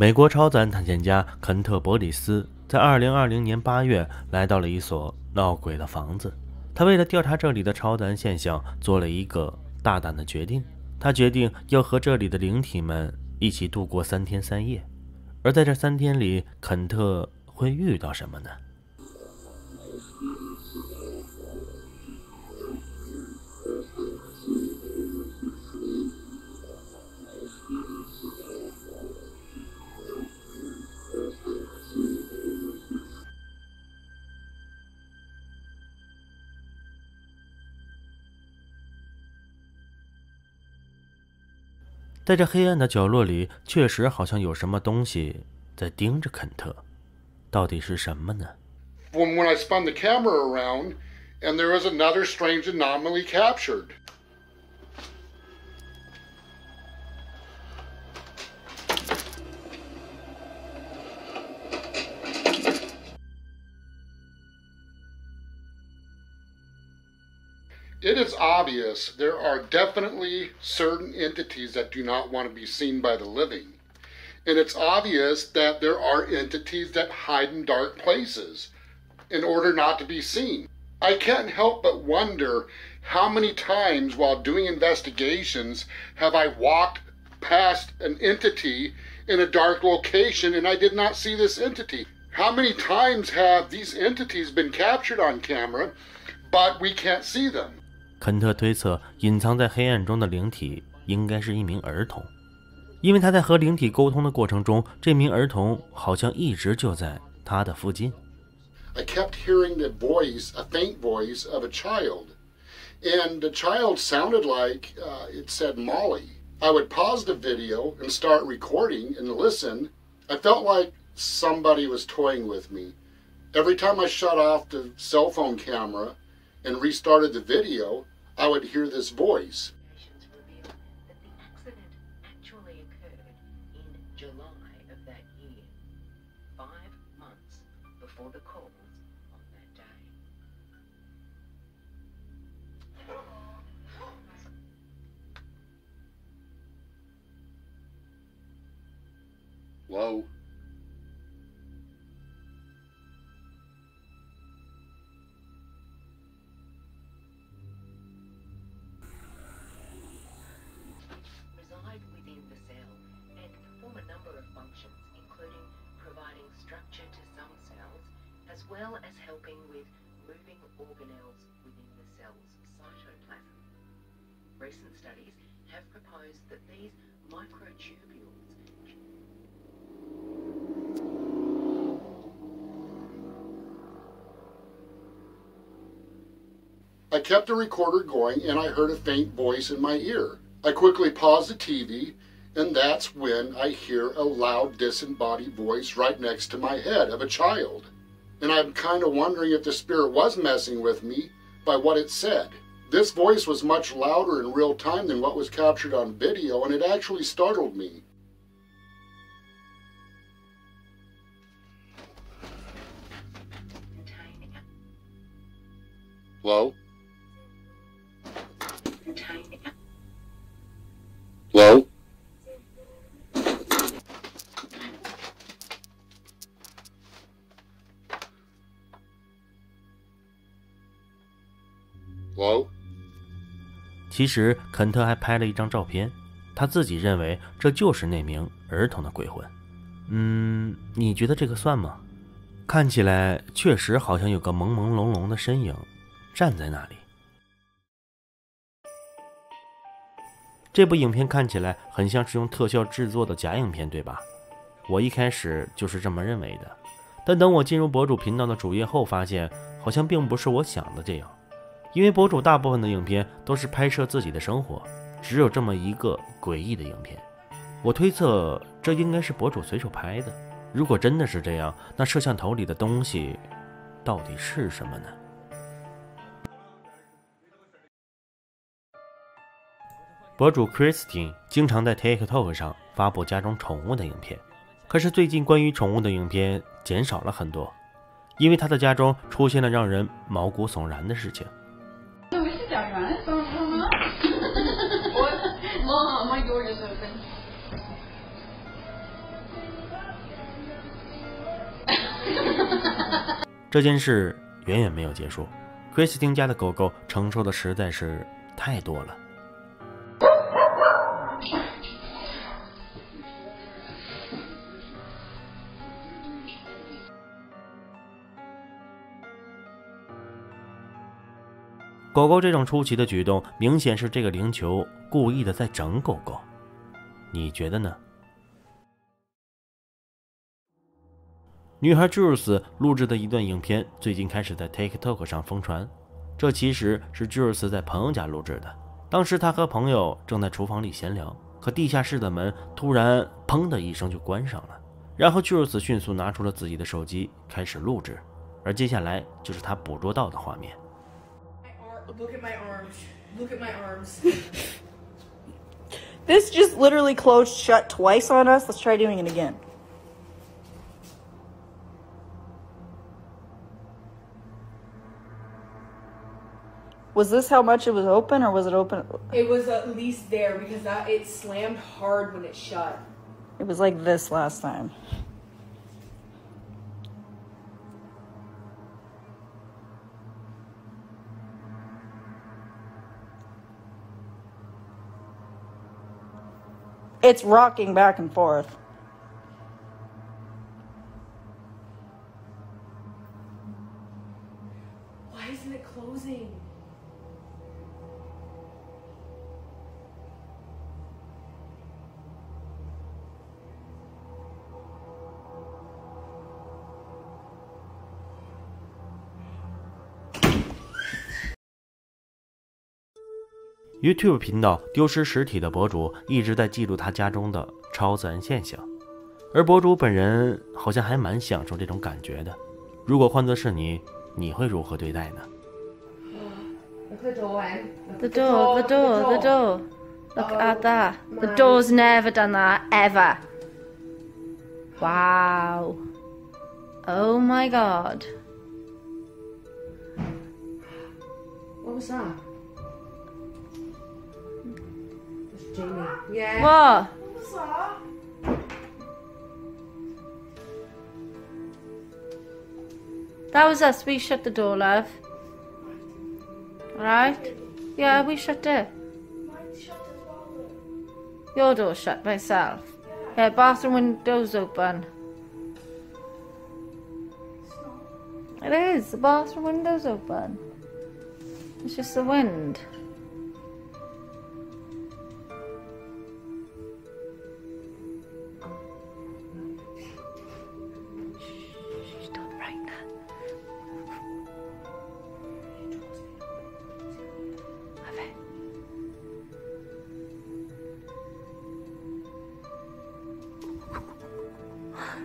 美国超自然探险家肯特·伯里斯在2020年8月来到了一所闹鬼的房子。他为了调查这里的超自然现象，做了一个大胆的决定。他决定要和这里的灵体们一起度过3天3夜。而在这3天里，肯特会遇到什么呢？ 在这黑暗的角落里，确实好像有什么东西在盯着肯特，到底是什么呢？ When I spun the camera around, and there was another strange anomaly captured. It is obvious there are definitely certain entities that do not want to be seen by the living. And it's obvious that there are entities that hide in dark places in order not to be seen. I can't help but wonder how many times while doing investigations have I walked past an entity in a dark location and I did not see this entity. How many times have these entities been captured on camera, but we can't see them? 肯特推测，隐藏在黑暗中的灵体应该是一名儿童，因为他在和灵体沟通的过程中，这名儿童好像一直就在他的附近。I kept hearing the voice, a faint voice of a child, and the child sounded like it said Molly. I would pause the video and start recording and listen. I felt like somebody was toying with me. Every time I shut off the cell phone camera and restarted the video, I would hear this voice. Reveal that the accident actually occurred in July of that year, 5 months before the calls on that day. Hello? As well as helping with moving organelles within the cell's cytoplasm. Recent studies have proposed that these microtubules I kept the recorder going and I heard a faint voice in my ear. I quickly paused the TV and that's when I hear a loud disembodied voice right next to my head of a child. And I'm kind of wondering if the spirit was messing with me by what it said. This voice was much louder in real time than what was captured on video, and it actually startled me. Hello? Hello? Hello? 其实，肯特还拍了一张照片，他自己认为这就是那名儿童的鬼魂。你觉得这个算吗？看起来确实好像有个朦朦胧胧的身影站在那里。这部影片看起来很像是用特效制作的假影片，对吧？我一开始就是这么认为的，但等我进入博主频道的主页后，发现好像并不是我想的这样。 因为博主大部分的影片都是拍摄自己的生活，只有这么一个诡异的影片，我推测这应该是博主随手拍的。如果真的是这样，那摄像头里的东西到底是什么呢？博主 Christine 经常在 TikTok 上发布家中宠物的影片，可是最近关于宠物的影片减少了很多，因为她的家中出现了让人毛骨悚然的事情。 What? Mom, my door doesn't open. 这件事远远没有结束，克里斯汀家的狗狗承受的实在是太多了。狗狗这种出奇的举动，明显是这个灵球故意的在整狗狗，你觉得呢？女孩 Juice 录制的一段影片最近开始在 TikTok 上疯传，这其实是 Juice 在朋友家录制的。当时她和朋友正在厨房里闲聊，可地下室的门突然砰的一声就关上了，然后 Juice 迅速拿出了自己的手机开始录制，而接下来就是她捕捉到的画面。Look at my arms. Look at my arms. This just literally closed shut twice on us. Let's try doing it again. Was this how much it was open, or was it open? It was at least there because it slammed hard when it shut. It was like this last time. It's rocking back and forth. Why isn't it closing? YouTube 频道丢失实体的博主一直在记录他家中的超自然现象，而博主本人好像还蛮享受这种感觉的。如果换作是你，你会如何对待呢？ The door. Look at that. The door's never done that ever. Wow. Oh my god. What was that? Jamie. Yeah. What? What was that? That was us. We shut the door, love. Right? Yeah, we shut it. Mine's shut as well. Your door shut myself. Yeah, bathroom window's open. It's not. It is. The bathroom window's open. It's just the wind.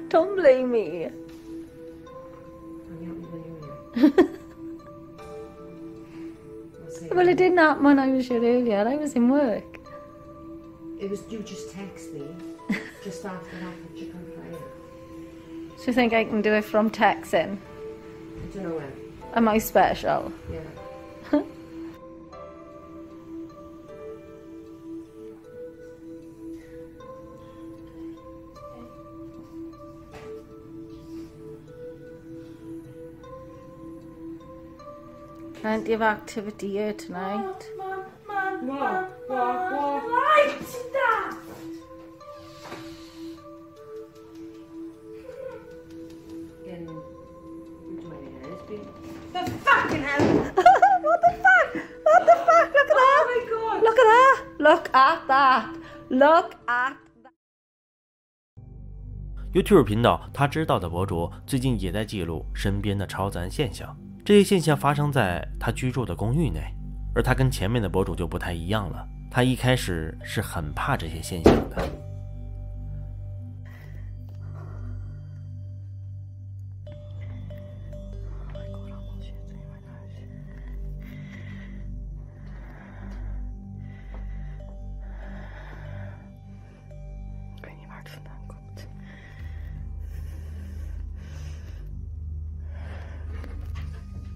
Don't blame me. Well, it didn't happen when I was here earlier. I was in work. It was you just text me just after that chicken fire. Do you think I can do it from texting? I don't know when. Am I special? Yeah. Plenty of activity here tonight. Mom. Light that! In the fucking hell! What the fuck? Look at that! Oh my god! Look at that! YouTube 频道他知道的博主最近也在记录身边的超自然现象。这些现象发生在他居住的公寓内，而他跟前面的博主就不太一样了。他一开始是很怕这些现象的。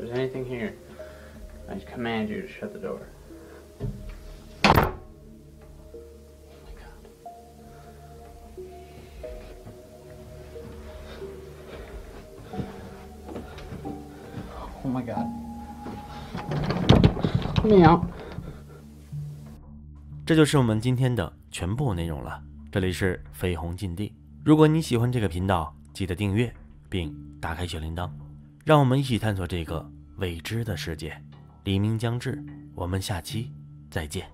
If there's anything here, I command you to shut the door. Oh my god. Oh my god. 喵。这就是我们今天的全部内容了。这里是绯红禁地。如果你喜欢这个频道，记得订阅并打开小铃铛，让我们一起探索这个未知的世界，黎明将至，我们下期再见。